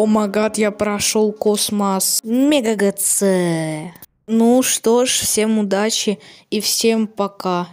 О май гад, я прошел космос. Мега ГЦ. Ну что ж, всем удачи и всем пока.